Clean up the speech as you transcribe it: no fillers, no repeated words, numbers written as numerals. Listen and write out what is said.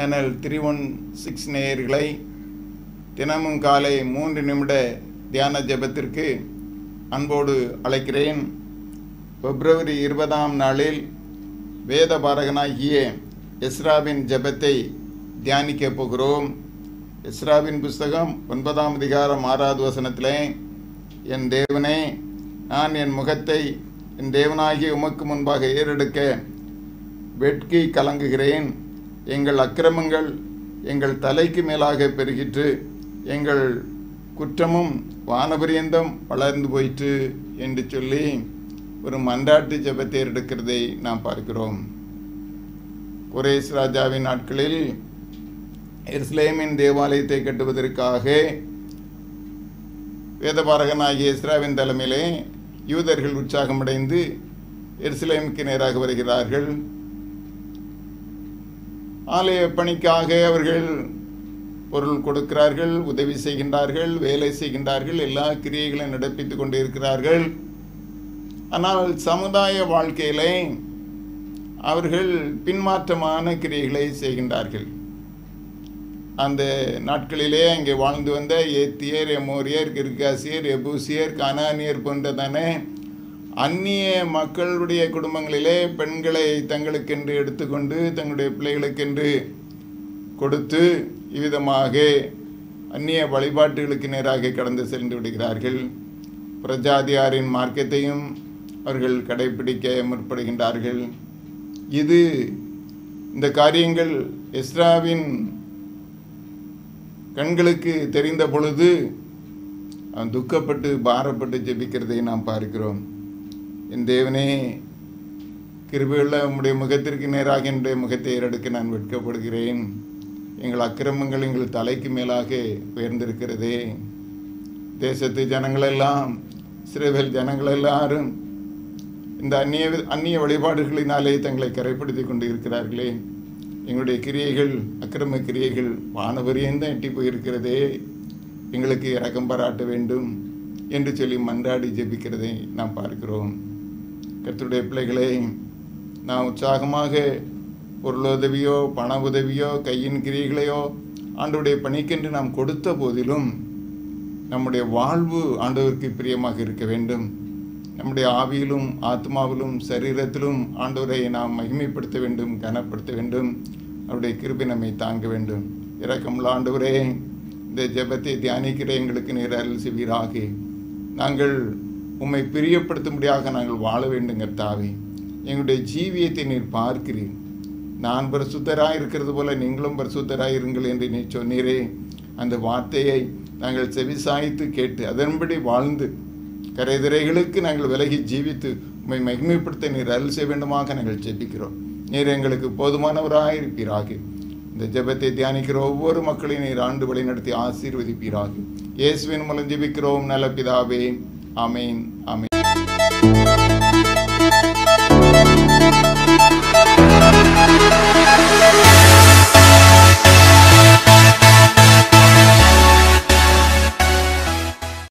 Channel 316 நேயர்களை தினமும் காலை 3 நிமிட தியான ஜெபத்திற்கு அன்போடு அழைக்கிறேன். பிப்ரவரி 20ஆம் நாளில் வேத பாரகனாகிய எஸ்ராவின் ஜெபத்தை தியானிக்கப் போகிறோம். எஸ்ராவின் புஸ்தகம் 9ஆம் அதிகாரம் 6வது வசனத்திலே, என் தேவனே, நான் என் முகத்தை என் தேவனாகிய உமக்கு முன்பாக ஏறெடுக்க வெட்கி கலங்குகிறேன். எங்கள் அக்கிரமங்கள் எங்கள் தலைக்கு மேலாக பெருகிற்று, எங்கள் குற்றமும் வானபரியந்தம் வளர்ந்து போயிற்று என்று சொல்லி ஒரு மன்றாட்டு ஜெபத்தை எடுக்கிறதை நாம் பார்க்கிறோம். குரேஷ் ராஜாவின் நாட்களில் எருசலேமின் தேவாலயத்தை கட்டுவதற்காக வேதபாரகனாகிய எஸ்ராவின் தலைமையிலே யூதர்கள் உற்சாகமடைந்து எருசலேமுக்கு நேராக வருகிறார்கள். ஆலய பணிக்காக அவர்கள் பொருள் கொடுக்கிறார்கள், உதவி செய்கின்றார்கள், வேலை செய்கின்றார்கள், எல்லா கிரியைகளையும் நடப்பித்து கொண்டு இருக்கிறார்கள். ஆனால் சமுதாய வாழ்க்கையிலே அவர்கள் பின்மாற்றமான கிரியைகளை செய்கின்றார்கள். அந்த நாட்களிலே அங்கே வாழ்ந்து வந்த ஏத்தியர், எமோரியர், கிர்காசியர், எபூசியர், கனானியர் போன்றதான அந்நிய மக்களுடைய குடும்பங்களிலே பெண்களை தங்களுக்கென்று எடுத்துக்கொண்டு தங்களுடைய பிள்ளைகளுக்கென்று கொடுத்து இவ்விதமாக அந்நிய வழிபாட்டுகளுக்கு நேராக கடந்து சென்று விடுகிறார்கள். பிரஜாதியாரின் மார்க்கத்தையும் அவர்கள் கடைபிடிக்க முற்படுகின்றார்கள். இந்த காரியங்கள் எஸ்ராவின் கண்களுக்கு தெரிந்த பொழுது அவன் துக்கப்பட்டு பாரப்பட்டு ஜெபிக்கிறதை நாம் பார்க்கிறோம். என் தேவனே, கிருபையுள்ள உம்முடைய முகத்திற்கு நேராக என்னுடைய முகத்தை ஏறெடுக்க நான் வெட்கப்படுகிறேன். எங்கள் அக்கிரமங்கள் எங்கள் தலைக்கு மேலாக உயர்ந்திருக்கிறதே. தேசத்து ஜனங்களெல்லாம், சிறுவேல் ஜனங்கள் எல்லாரும் இந்த அந்நிய வழிபாடுகளினாலே தங்களை கரைப்படுத்தி கொண்டு இருக்கிறார்களே. எங்களுடைய கிரியைகள், அக்கிரம கிரியைகள் வானவரியந்தான் எட்டி போயிருக்கிறதே. எங்களுக்கு இரக்கம் பாராட்ட வேண்டும் என்று சொல்லி மன்றாடி ஜெபிக்கிறதை நாம் பார்க்கிறோம். கர்த்தருடைய பிள்ளைகளை, நாம் உற்சாகமாக பொருளுதவியோ பண உதவியோ கையின் கிரியைகளையோ ஆண்டவருடைய பணிக்கென்று நாம் கொடுத்த போதிலும் நம்முடைய வாழ்வு ஆண்டவருக்கு பிரியமாக இருக்க வேண்டும். நம்முடைய ஆவியிலும் ஆத்மாவிலும் சரீரத்திலும் ஆண்டவரை நாம் மகிமைப்படுத்த வேண்டும், கனப்படுத்த வேண்டும். அவருடைய கிருபை நம்மை தாங்க வேண்டும். இரக்கமுள்ள ஆண்டவரே, இந்த ஜெபத்தை தியானிக்கிற எங்களுக்கு நீர் அருள் செய்வீராக. நாங்கள் உம்மை பிரியப்படுத்தும்படியாக நாங்கள் வாழ வேண்டும் கர்த்தாவே. எங்களுடைய ஜீவியத்தை நீர் பார்க்கிறீர். நான் பரிசுத்தராக இருக்கிறது போல நீங்களும் பரிசுத்தராக இருங்கள் என்று நீ சொன்னீரே. அந்த வார்த்தையை நாங்கள் செவிசாய்த்து கேட்டு அதன்படி வாழ்ந்து கரைதிரைகளுக்கு நாங்கள் விலகி ஜீவித்து உம்மை மகிமைப்படுத்த நீர் அருள் செய்ய வேண்டுமாக நாங்கள் ஜெபிக்கிறோம். நீர் எங்களுக்கு போதுமானவராக இருப்பீராக. இந்த ஜெபத்தை தியானிக்கிற ஒவ்வொரு மக்களையும் நீர் ஆண்டு வழி நடத்தி ஆசீர்வதிப்பீராக. இயேசுவின் மூலம் ஜெபிக்கிறோம் நல்ல பிதாவே. ஆமேன், ஆமேன்.